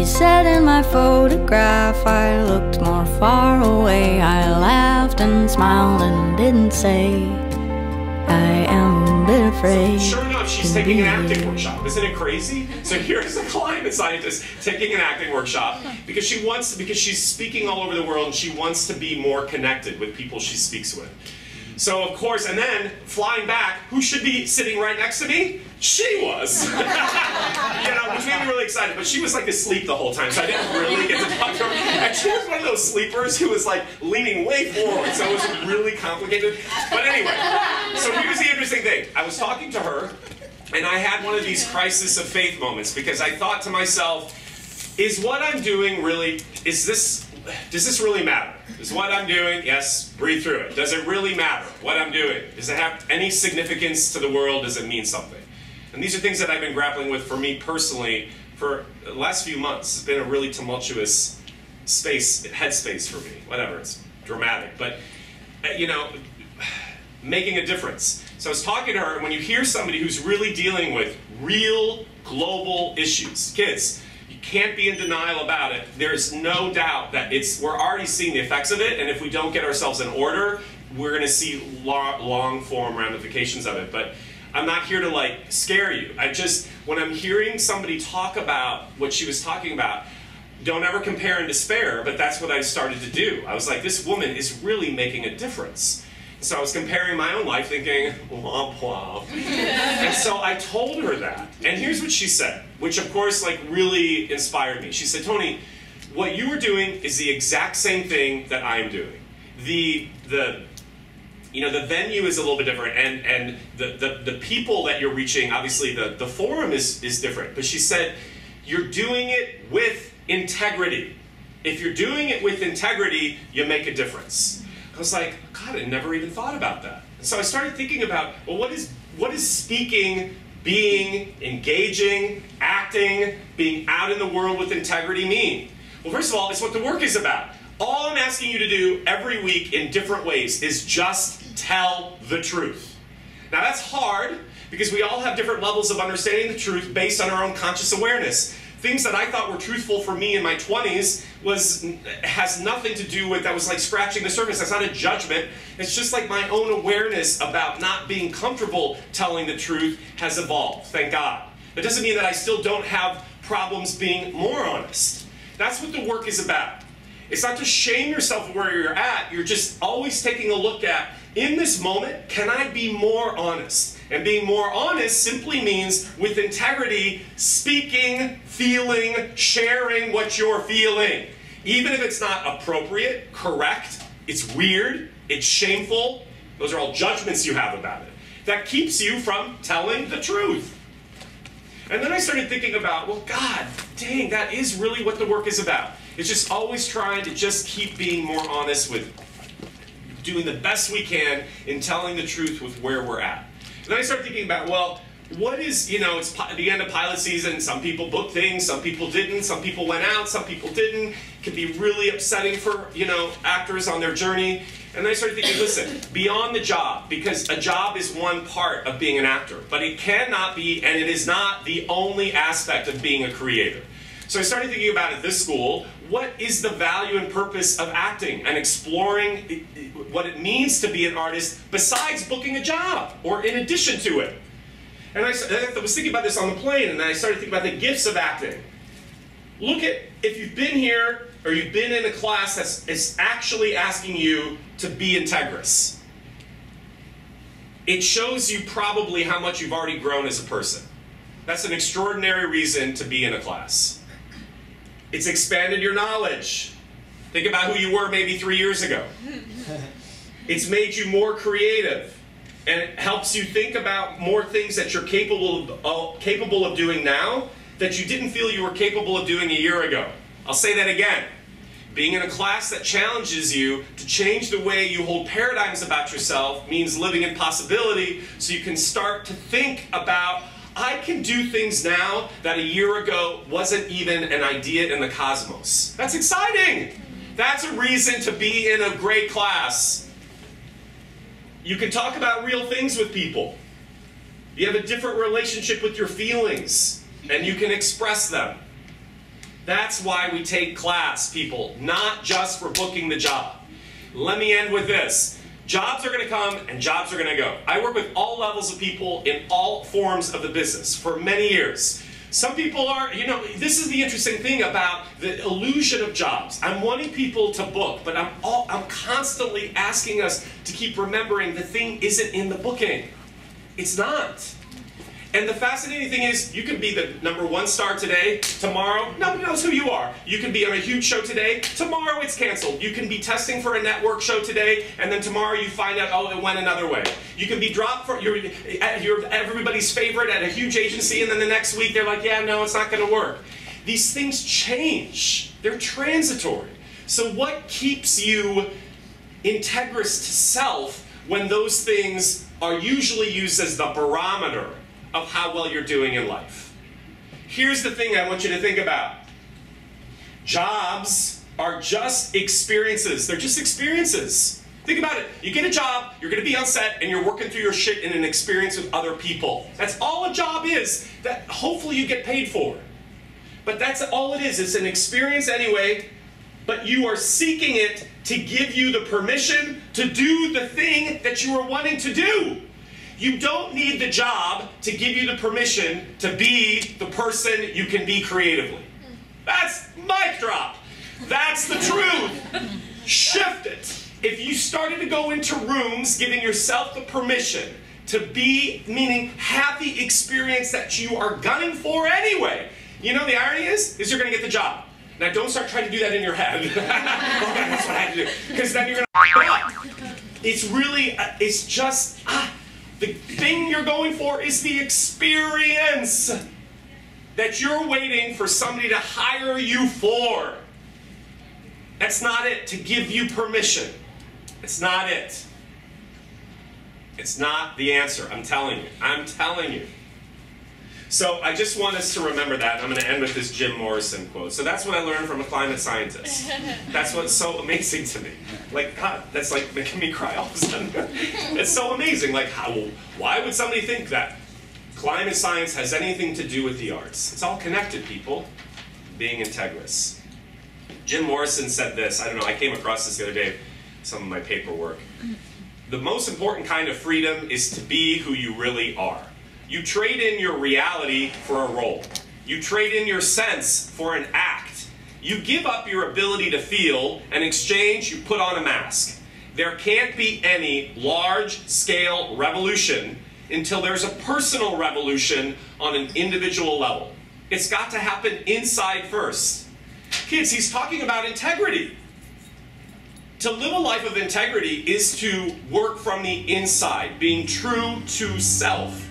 You said in my photograph I looked more far away. I laughed and smiled and didn't say I am a bit afraid. So, sure enough, she's taking an acting workshop. Isn't it crazy? So here's a climate scientist taking an acting workshop because she wants to, because she's speaking all over the world and she wants to be more connected with people she speaks with. So of course, and then flying back, who should be sitting right next to me? She was, you know, which made me really excited. But she was like asleep the whole time, so I didn't really get to talk to her. And she was one of those sleepers who was like leaning way forward, so it was really complicated. But anyway, so here's the interesting thing. I was talking to her, and I had one of these crisis of faith moments because I thought to myself, is what I'm doing really, does this really matter? Is what I'm doing, yes, breathe through it. Does it really matter what I'm doing? Does it have any significance to the world? Does it mean something? And these are things that I've been grappling with for me personally for the last few months. It's been a really tumultuous space, headspace for me. Whatever, it's dramatic. But, you know, making a difference. So I was talking to her, and when you hear somebody who's really dealing with real global issues, kids, you can't be in denial about it. There's no doubt that it's, we're already seeing the effects of it, and if we don't get ourselves in order, we're going to see long-form ramifications of it. But I'm not here to like scare you. I just, when I'm hearing somebody talk about what she was talking about, don't ever compare and despair, but that's what I started to do. I was like, this woman is really making a difference. So I was comparing my own life thinking, womp womp. And so I told her that. And here's what she said, which of course like really inspired me. She said, Tony, what you were doing is the exact same thing that I'm doing. You know, the venue is a little bit different, and the people that you're reaching, obviously the forum is different. But she said, you're doing it with integrity. If you're doing it with integrity, you make a difference. I was like, God, I never even thought about that. And so I started thinking about, well, what is speaking, being, engaging, acting, being out in the world with integrity mean? Well, first of all, it's what the work is about. All I'm asking you to do every week in different ways is just tell the truth. Now that's hard because we all have different levels of understanding the truth based on our own conscious awareness. Things that I thought were truthful for me in my 20s has nothing to do with, that was like scratching the surface. That's not a judgment. It's just like my own awareness about not being comfortable telling the truth has evolved, thank God. That doesn't mean that I still don't have problems being more honest. That's what the work is about. It's not to shame yourself where you're at, you're just always taking a look at, in this moment, can I be more honest? And being more honest simply means, with integrity, speaking, feeling, sharing what you're feeling. Even if it's not appropriate, correct, it's weird, it's shameful, those are all judgments you have about it. That keeps you from telling the truth. And then I started thinking about, well, God, dang, that is really what the work is about. It's just always trying to just keep being more honest with doing the best we can in telling the truth with where we're at. And then I started thinking about, well, what is, you know, it's the end of pilot season, some people booked things, some people didn't, some people went out, some people didn't. It can be really upsetting for, you know, actors on their journey. And then I started thinking, listen, beyond the job, because a job is one part of being an actor, but it cannot be, and it is not the only aspect of being a creator. So I started thinking about at this school, what is the value and purpose of acting and exploring what it means to be an artist besides booking a job or in addition to it? And I was thinking about this on the plane, and then I started thinking about the gifts of acting. Look at, if you've been here or you've been in a class that's is actually asking you to be integrous, it shows you probably how much you've already grown as a person. That's an extraordinary reason to be in a class. It's expanded your knowledge. Think about who you were maybe 3 years ago. It's made you more creative, and it helps you think about more things that you're capable of doing now that you didn't feel you were capable of doing a year ago. I'll say that again. Being in a class that challenges you to change the way you hold paradigms about yourself means living in possibility, so you can start to think about, I can do things now that a year ago wasn't even an idea in the cosmos. That's exciting. That's a reason to be in a great class. You can talk about real things with people. You have a different relationship with your feelings, and you can express them. That's why we take class, people, not just for booking the job. Let me end with this. Jobs are going to come and jobs are going to go. I work with all levels of people in all forms of the business for many years. Some people are, you know, this is the interesting thing about the illusion of jobs. I'm wanting people to book, but I'm constantly asking us to keep remembering the thing isn't in the booking. It's not. And the fascinating thing is, you could be the #1 star today, tomorrow, nobody knows who you are. You can be on a huge show today, tomorrow it's canceled. You can be testing for a network show today, and then tomorrow you find out, oh, it went another way. You can be dropped for, you're everybody's favorite at a huge agency, and then the next week they're like, yeah, no, it's not gonna work. These things change. They're transitory. So what keeps you integrous to self when those things are usually used as the barometer of how well you're doing in life? Here's the thing I want you to think about. Jobs are just experiences. They're just experiences. Think about it. You get a job, you're going to be on set, and you're working through your shit in an experience with other people. That's all a job is, that hopefully you get paid for. But that's all it is. It's an experience anyway, but you are seeking it to give you the permission to do the thing that you are wanting to do. You don't need the job to give you the permission to be the person you can be creatively. That's mic drop. That's the truth. Shift it. If you started to go into rooms giving yourself the permission to be, meaning have the experience that you are gunning for anyway. You know the irony is you're gonna get the job. Now don't start trying to do that in your head. Okay, that's what I had to do. Because then you're gonna It's really, it's just, the thing you're going for is the experience that you're waiting for somebody to hire you for. That's not it, to give you permission. It's not it. It's not the answer, I'm telling you. I'm telling you. So I just want us to remember that, and I'm going to end with this Jim Morrison quote. So that's what I learned from a climate scientist. That's what's so amazing to me. Like, God, that's like making me cry all of a sudden. It's so amazing. Like, why would somebody think that climate science has anything to do with the arts? It's all connected, people. Being integrous. Jim Morrison said this. I don't know, I came across this the other day, some of my paperwork. The most important kind of freedom is to be who you really are. You trade in your reality for a role. You trade in your sense for an act. You give up your ability to feel, and in exchange, you put on a mask. There can't be any large-scale revolution until there's a personal revolution on an individual level. It's got to happen inside first. Kids, he's talking about integrity. To live a life of integrity is to work from the inside, being true to self.